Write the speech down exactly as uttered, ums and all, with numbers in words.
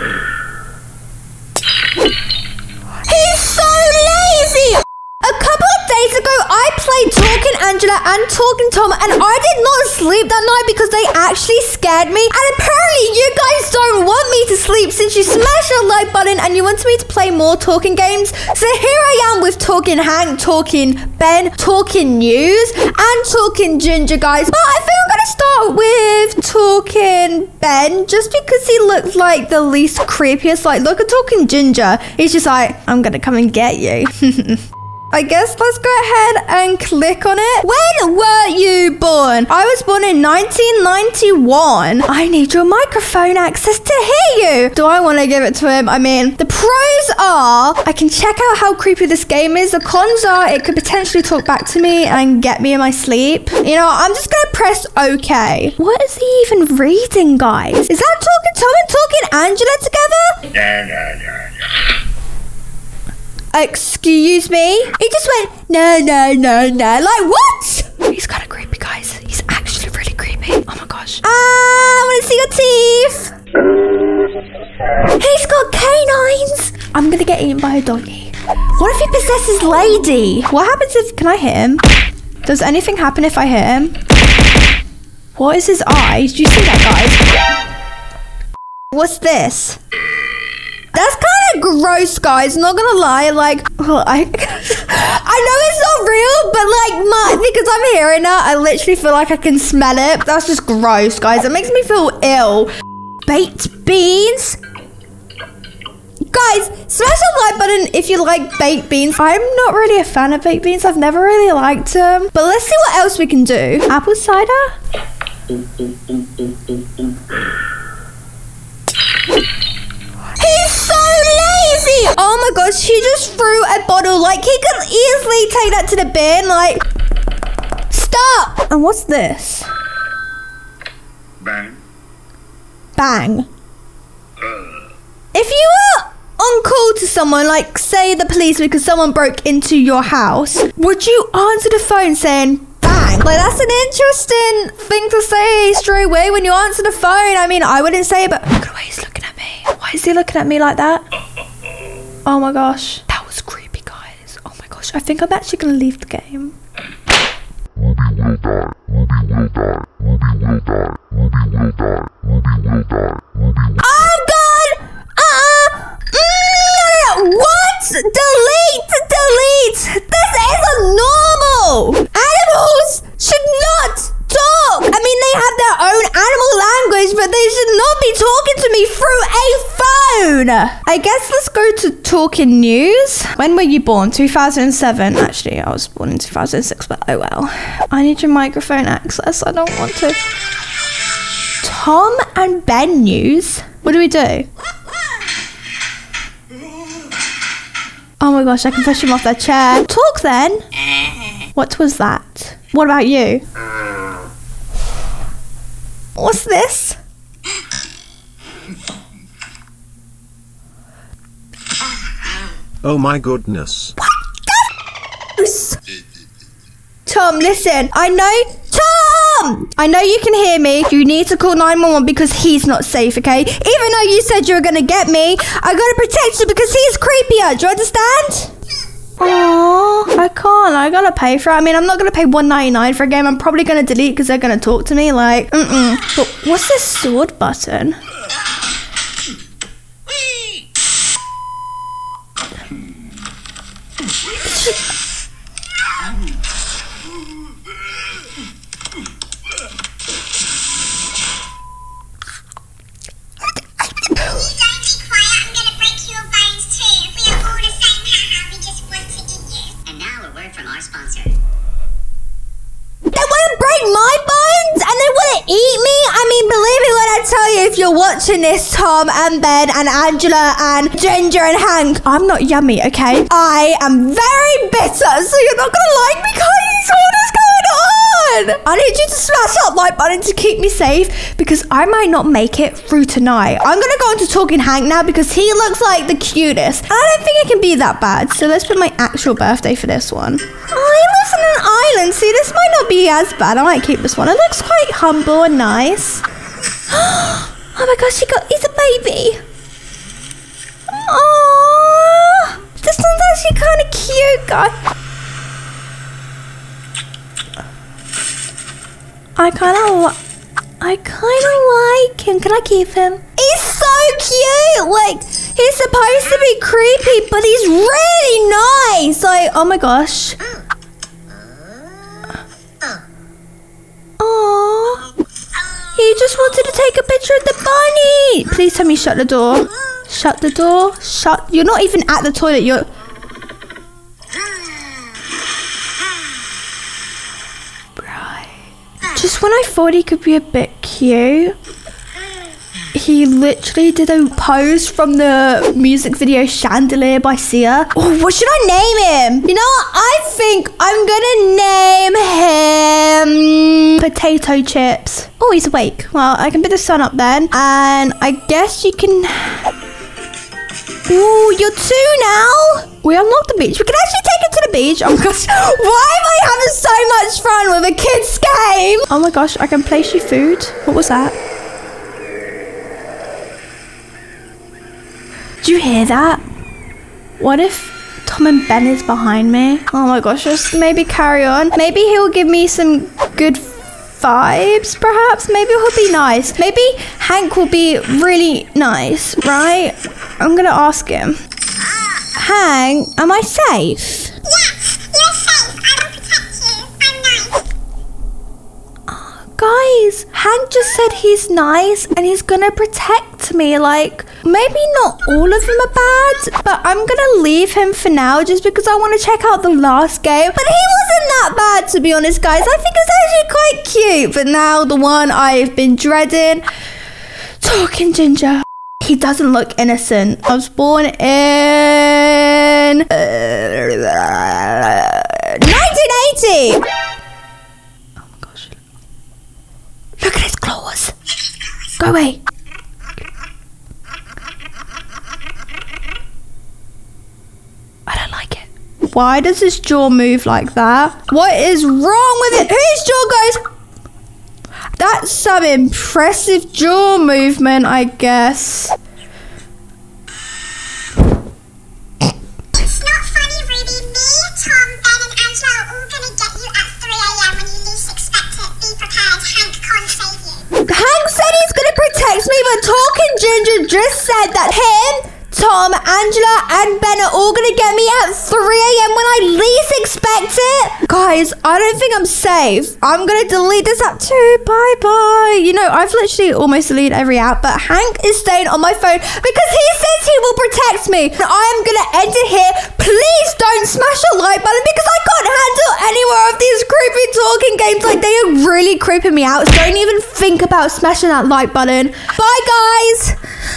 He's so lazy! A couple of days ago, I played Talking Angela and Talking Tom, and I did not sleep that night because they actually scared me. And apparently you guys don't want me to sleep since you smashed your like button and you wanted me to play more talking games. So here I am with Talking Hank, Talking Ben, Talking News, and Talking Ginger, guys. But I think I'm gonna start with Talking Ben, just because he looks like the least creepiest. Like, look at Talking Ginger. He's just like, I'm gonna come and get you. I guess let's go ahead and click on it. When were you born? I was born in nineteen ninety-one. I need your microphone access to hear you. Do I want to give it to him? I mean, the pros are I can check out how creepy this game is. The cons are it could potentially talk back to me and get me in my sleep. You know, I'm just going to press okay. What is he even reading, guys? Is that Talking Tom and Talking Angela together? Yeah, yeah, yeah, yeah. Excuse me? He just went, no, no, no, no. Like, what? He's kind of creepy, guys. He's actually really creepy. Oh, my gosh. Ah, I want to see your teeth. He's got canines. I'm going to get eaten by a doggy. What if he possesses lady? What happens if... Can I hit him? Does anything happen if I hit him? What is his eyes? Do you see that, guys? What's this? That's kind of gross, guys. I'm not gonna lie. Like, well, I, I know it's not real, but like, my, because I'm hearing that, I literally feel like I can smell it. That's just gross, guys. It makes me feel ill. Baked beans. Guys, smash the like button if you like baked beans. I'm not really a fan of baked beans. I've never really liked them. But let's see what else we can do. Apple cider. He's so lazy! Oh my gosh, he just threw a bottle. Like, he could easily take that to the bin. Like, stop! And what's this? Bang. Bang. Uh. If you were on call to someone, like, say the police because someone broke into your house, would you answer the phone saying, like, that's an interesting thing to say straight away when you answer the phone. I mean, I wouldn't say it, but look at the way he's looking at me. Why is he looking at me like that? Oh my gosh. That was creepy, guys. Oh my gosh. I think I'm actually going to leave the game. Oh God! Uh-uh! Mm, what? Delete! Delete! This isn't normal! Animals should not talk. I mean, they have their own animal language, but they should not be talking to me through a phone. I guess let's go to Talking News. When were you born? two thousand seven. Actually, I was born in two thousand six, but oh well. I need your microphone access. I don't want to. Tom and Ben News. What do we do? Oh my gosh, I can push him off that chair. Talk then. What was that? What about you? What's this? Oh my goodness. What the Tom, listen. I know... Tom! I know you can hear me. You need to call nine one one because he's not safe, okay? Even though you said you were going to get me, I got to protect you because he's creepier. Do you understand? Aww, I can't. I gotta pay for it. I mean, I'm not gonna pay one ninety-nine for a game. I'm probably gonna delete because they're gonna talk to me. Like, mm-mm. But what's this sword button? Watching this, Tom and Ben and Angela and Ginger and Hank, I'm not yummy, okay? I am very bitter, so you're not gonna like me, guys. What is going on? I need you to smash that like button to keep me safe because I might not make it through tonight. I'm gonna go into Talking Hank now because he looks like the cutest. And I don't think it can be that bad, so let's put my actual birthday for this one. I live on an island, see, this might not be as bad. I might keep this one. It looks quite humble and nice. Oh my gosh, he got, he's a baby. God. I kinda li I kinda like him. Can I keep him? He's so cute! Like, he's supposed to be creepy, but he's really nice! Like, oh my gosh. Aww. He just wanted to take a picture of the bunny! Please tell me shut the door. Shut the door. Shut. You're not even at the toilet. You're... Right. Just when I thought he could be a bit cute, he literally did a pose from the music video Chandelier by Sia. Oh, what should I name him? You know what? I think I'm gonna name him Potato Chips. Oh, he's awake. Well, I can put the sun up then. And I guess you can... Ooh, you're two now. We unlocked the beach. We can actually take it to the beach. Oh my gosh. Why am I having so much fun with a kid's game? Oh my gosh, I can place you food. What was that? Did you hear that? What if Tom and Ben is behind me? Oh my gosh, just maybe carry on. Maybe he'll give me some good vibes, perhaps. Maybe he'll be nice. Maybe Hank will be really nice, right? I'm gonna ask him. Hank, am I safe? Yeah, you're safe. I will protect you. I'm nice. Oh, guys, Hank just said he's nice and he's gonna protect me. Like, maybe not all of them are bad, but I'm gonna leave him for now just because I want to check out the last game. But he wasn't that bad, to be honest, guys. I think it's actually quite cute. But now the one I've been dreading, Talking Ginger. He doesn't look innocent. I was born in nineteen eighty. Oh my gosh. Look at his claws. Go away. I don't like it. Why does his jaw move like that? What is wrong with it? Whose jaw goes? That's some impressive jaw movement, I guess. It's not funny, Ruby. Me, Tom, Ben, and Angela are all gonna get you at three A M when you least expect it. Be prepared. Hank can't save you. Hank said he's gonna protect me, but Talking Ginger just said that him, Tom, Angela, and Ben are all gonna get me at three A M when I least expect it. Guys, I don't think I'm safe. I'm gonna delete this app too. Bye bye. You know, I've literally almost deleted every app, but Hank is staying on my phone because he says he will protect me. And I am gonna end it here. Please don't smash the like button because I can't handle any more of these creepy talking games. Like, they are really creeping me out. So don't even think about smashing that like button. Bye, guys.